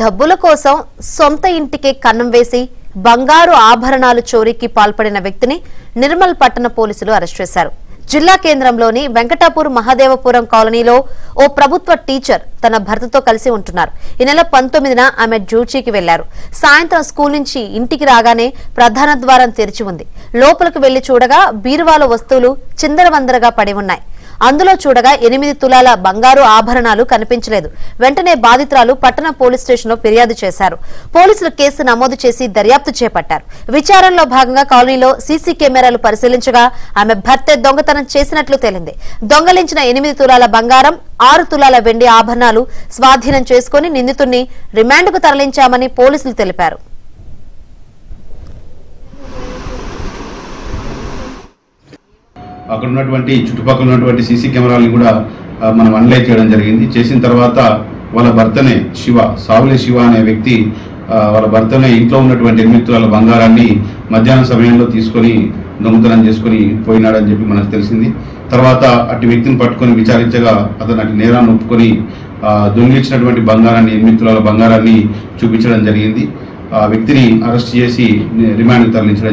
డబ్బుల కోసం సొంత ఇంటికే కన్నం వేసి బంగారు ఆభరణాలు చోరీకి పాల్పడిన వ్యక్తిని నిర్మల్ పట్టణ పోలీసులు అరెస్ట్ చేశారు. జిల్లా కేంద్రంలోని వెంకటాపూర్ మహాదేవపురం కాలనీలో ఓ ప్రభుత్వ టీచర్ తన భర్తతో కలిసి ఉంటున్నారు. ఈ నెల 19న ఆమె డ్యూటీకి వెళ్లారు. సాయంత్రం స్కూల్ నుంచి ఇంటికి రాగానే ప్రధాన ద్వారం తెరిచి ఉంది. లోపలికి వెళ్లి చూడగా బీరువాలో వస్తువులు చిందరవందరగా పడి ఉన్నాయి. అందులో చూడగా 8 తులాల బంగారు ఆభరణాలు కనిపించలేదు. వెంటనే బాధితురాలు పట్టణ పోలీస్ స్టేషన్లో ఫిర్యాదు చేశారు. పోలీసులు కేసు నమోదు చేసి దర్యాప్తు చేపట్టారు. విచారణలో భాగంగా కాలనీలో సీసీ కెమెరాలు పరిశీలించగా ఆమె భర్తే దొంగతనం చేసినట్లు తేలింది. దొంగలించిన 8 తులాల బంగారం, 6 తులాల వెండి ఆభరణాలు స్వాధీనం చేసుకుని నిందితుడిని రిమాండ్కు తరలించామని పోలీసులు తెలిపారు. అక్కడ ఉన్నటువంటి చుట్టుపక్కల ఉన్నటువంటి సీసీ కెమెరాలను కూడా మనం అనలైజ్ చేయడం జరిగింది. చేసిన తర్వాత వాళ్ళ భర్తనే శివ సాగులె అనే వ్యక్తి వాళ్ళ భర్తనే ఇంట్లో ఉన్నటువంటి 8 తులాల బంగారాన్ని మధ్యాహ్నం సమయంలో తీసుకొని దొంగతనం చేసుకొని పోయినాడని చెప్పి మనకు తెలిసింది. తర్వాత అటు వ్యక్తిని పట్టుకొని విచారించగా అతను అటు నేరాన్ని ఒప్పుకొని దొంగిలించినటువంటి బంగారాన్ని 8 తులాల బంగారాన్ని చూపించడం జరిగింది. ఆ వ్యక్తిని అరెస్ట్ చేసి రిమాండ్కి తరలించడం